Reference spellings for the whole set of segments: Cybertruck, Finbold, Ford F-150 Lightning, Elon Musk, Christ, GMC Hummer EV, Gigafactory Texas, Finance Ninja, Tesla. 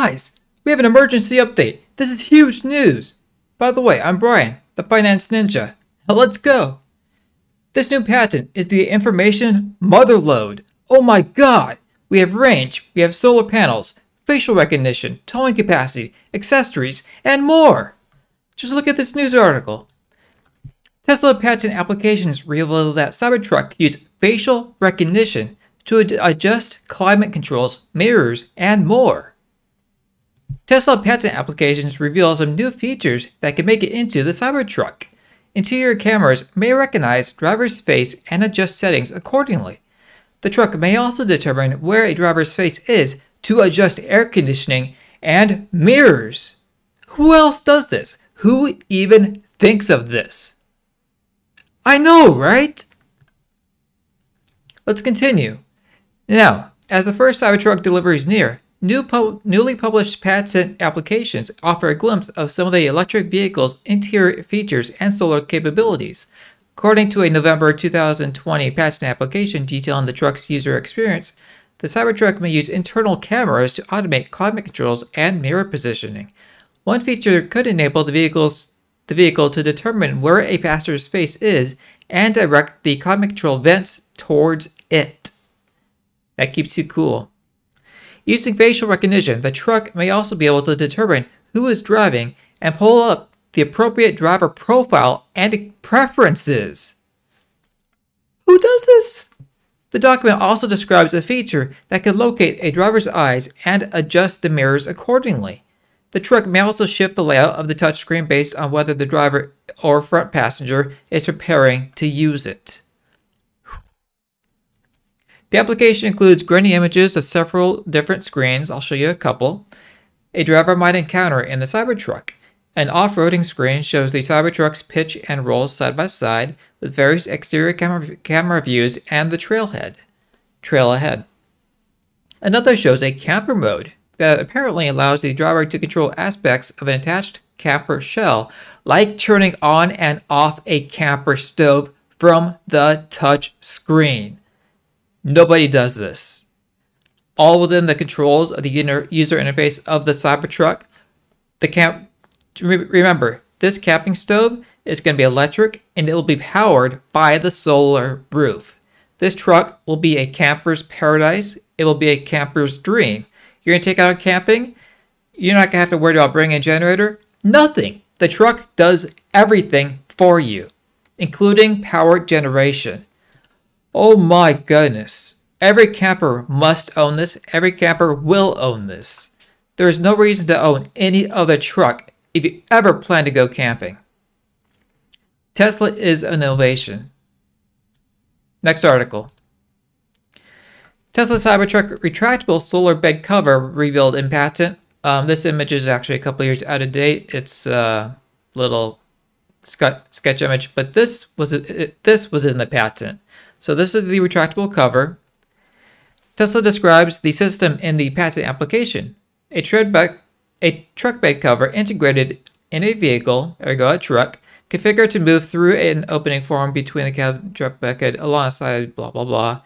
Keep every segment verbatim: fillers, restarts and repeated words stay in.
Guys, we have an emergency update. This is huge news. By the way, I'm Brian, the Finance Ninja. Now let's go. This new patent is the information mother lode. Oh my god. We have range, we have solar panels, facial recognition, towing capacity, accessories, and more. Just look at this news article. Tesla patent applications reveal that Cybertruck used facial recognition to ad adjust climate controls, mirrors, and more. Tesla patent applications reveal some new features that can make it into the Cybertruck. Interior cameras may recognize driver's face and adjust settings accordingly. The truck may also determine where a driver's face is to adjust air conditioning and mirrors. Who else does this? Who even thinks of this? I know, right? Let's continue. Now, as the first Cybertruck deliveries near, new pub newly published patent applications offer a glimpse of some of the electric vehicle's interior features and solar capabilities. According to a November two thousand twenty patent application detailing the truck's user experience, the Cybertruck may use internal cameras to automate climate controls and mirror positioning. One feature could enable the vehicle's, the vehicle to determine where a passenger's face is and direct the climate control vents towards it. That keeps you cool. Using facial recognition, the truck may also be able to determine who is driving and pull up the appropriate driver profile and preferences. Who does this? The document also describes a feature that can locate a driver's eyes and adjust the mirrors accordingly. The truck may also shift the layout of the touchscreen based on whether the driver or front passenger is preparing to use it. The application includes grainy images of several different screens. I'll show you a couple. A driver might encounter in the Cybertruck. An off-roading screen shows the Cybertruck's pitch and roll side by side with various exterior camera, camera views and the trailhead. Trail ahead. Another shows a camper mode that apparently allows the driver to control aspects of an attached camper shell, like turning on and off a camper stove from the touch screen. Nobody does this. All within the controls of the user interface of the Cybertruck. The camp Remember, this camping stove is going to be electric and it will be powered by the solar roof. This truck will be a camper's paradise. It will be a camper's dream. You're going to take out a camping. You're not going to have to worry about bringing a generator. Nothing. The truck does everything for you, including power generation. Oh my goodness. Every camper must own this. Every camper will own this. There is no reason to own any other truck if you ever plan to go camping. Tesla is an innovation. Next article. Tesla Cybertruck retractable solar bed cover revealed in patent. Um, this image is actually a couple years out of date. It's a little sketch image, but this was it, this was in the patent. So this is the retractable cover. Tesla describes the system in the patent application. A tread bed A truck bed cover integrated in a vehicle, ergo a truck, configured to move through an opening formed between the cab and truck bed alongside blah, blah, blah,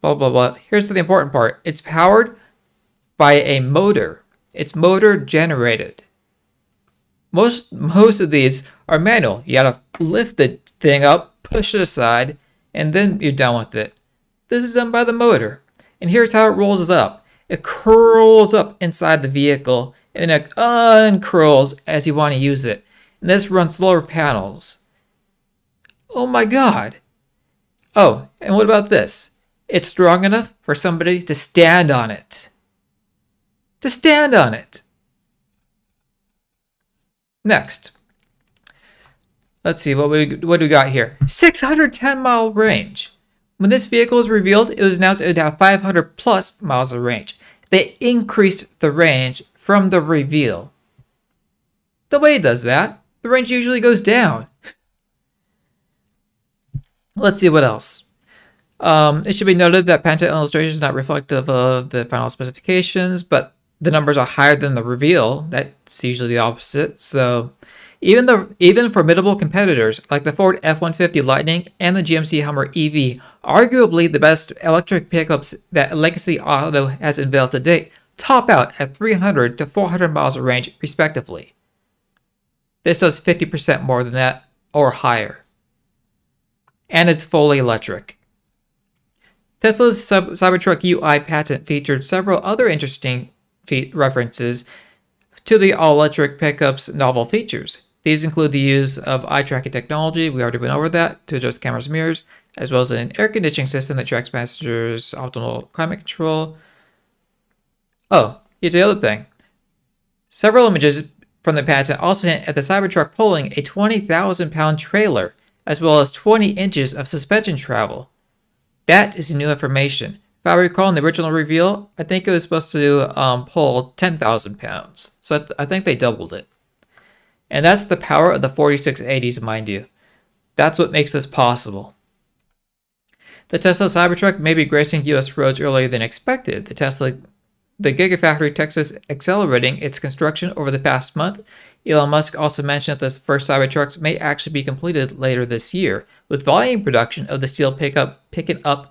blah, blah, blah. Here's the important part. It's powered by a motor. It's motor generated. Most, most of these are manual. You gotta lift the thing up, push it aside, and then you're done with it. This is done by the motor. And here's how it rolls up. It curls up inside the vehicle and it uncurls as you want to use it. And this runs solar panels. Oh my god. Oh, and what about this? It's strong enough for somebody to stand on it. To stand on it. Next. Let's see, what we what do we got here? six hundred ten mile range. When this vehicle was revealed, it was announced it would have five hundred plus miles of range. They increased the range from the reveal. The way it does that, the range usually goes down. Let's see what else. Um, it should be noted that patent illustration is not reflective of the final specifications, but the numbers are higher than the reveal. That's usually the opposite. So even the even formidable competitors like the Ford F one fifty Lightning and the G M C Hummer E V, arguably the best electric pickups that Legacy Auto has unveiled to date, top out at three hundred to four hundred miles of range respectively. This does fifty percent more than that or higher. And it's fully electric. Tesla's Cybertruck U I patent featured several other interesting references to the all-electric pickup's novel features. These include the use of eye-tracking technology, we already went over that, to adjust cameras and mirrors, as well as an air conditioning system that tracks passengers' optimal climate control. Oh, here's the other thing. Several images from the patent also hint at the Cybertruck pulling a twenty thousand pound trailer, as well as twenty inches of suspension travel. That is new information. If I recall in the original reveal, I think it was supposed to um, pull ten thousand pounds. So I, th I think they doubled it. And that's the power of the forty-six eighties, mind you. That's what makes this possible. The Tesla Cybertruck may be gracing U S roads earlier than expected. The Tesla, the Gigafactory Texas accelerating its construction over the past month. Elon Musk also mentioned that the first Cybertrucks may actually be completed later this year, with volume production of the steel pickup picking up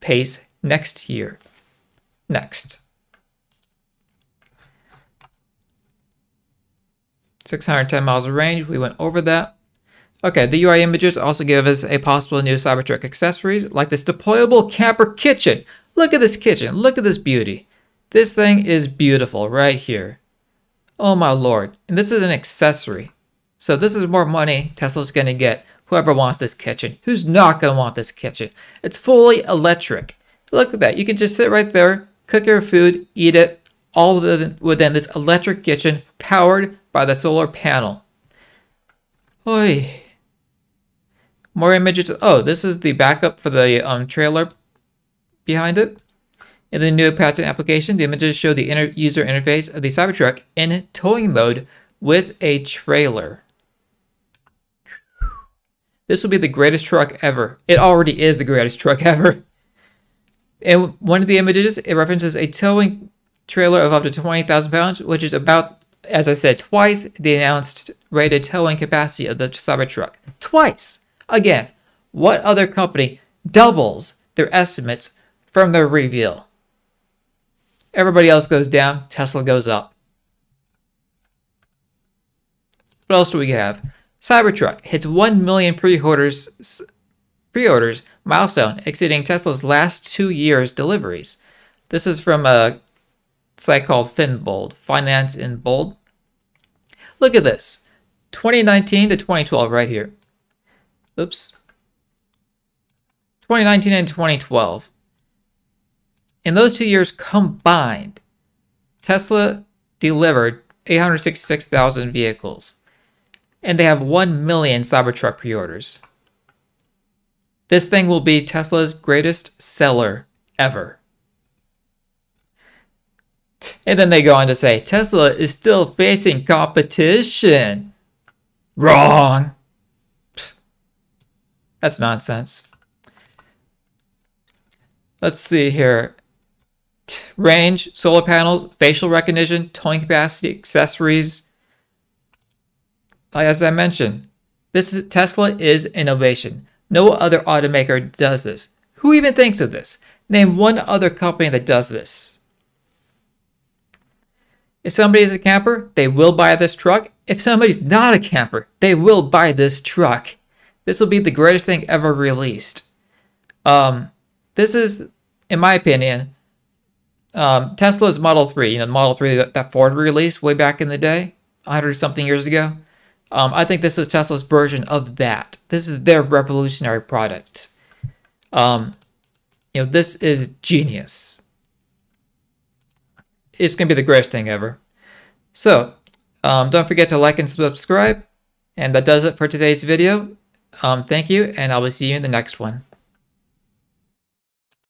pace next year. Next. six hundred ten miles of range, we went over that. Okay, the U I images also give us a possible new Cybertruck accessories, like this deployable camper kitchen. Look at this kitchen, look at this beauty. This thing is beautiful right here. Oh my lord, and this is an accessory. So this is more money Tesla's gonna get, whoever wants this kitchen. Who's not gonna want this kitchen? It's fully electric. Look at that, you can just sit right there, cook your food, eat it, all within this electric kitchen powered by the solar panel. Oy. More images. Oh, this is the backup for the um, trailer behind it. In the new patent application, the images show the inter user interface of the Cybertruck in towing mode with a trailer. This will be the greatest truck ever. It already is the greatest truck ever. In one of the images, it references a towing trailer of up to twenty thousand pounds, which is about, as I said, twice the announced rated towing capacity of the Cybertruck. Twice! Again, what other company doubles their estimates from their reveal? Everybody else goes down, Tesla goes up. What else do we have? Cybertruck hits one million pre-orders, pre-orders milestone, exceeding Tesla's last two years' deliveries. This is from a site called Finbold, Finance Ninja. Look at this, twenty nineteen to twenty twelve right here. Oops. twenty nineteen and twenty twelve. In those two years combined, Tesla delivered eight hundred sixty-six thousand vehicles. And they have one million Cybertruck pre-orders. This thing will be Tesla's greatest seller ever. And then they go on to say, Tesla is still facing competition. Wrong. That's nonsense. Let's see here. Range, solar panels, facial recognition, towing capacity, accessories. As I mentioned, this is Tesla is innovation. No other automaker does this. Who even thinks of this? Name one other company that does this. If somebody is a camper, they will buy this truck. If somebody's not a camper, they will buy this truck. This will be the greatest thing ever released. Um, this is, in my opinion, um, Tesla's Model three. You know, Model three that, that Ford released way back in the day, a hundred something years ago. Um, I think this is Tesla's version of that. This is their revolutionary product. Um, you know, this is genius. It's going to be the greatest thing ever. So, um, don't forget to like and subscribe. And that does it for today's video. Um, thank you, and I will see you in the next one.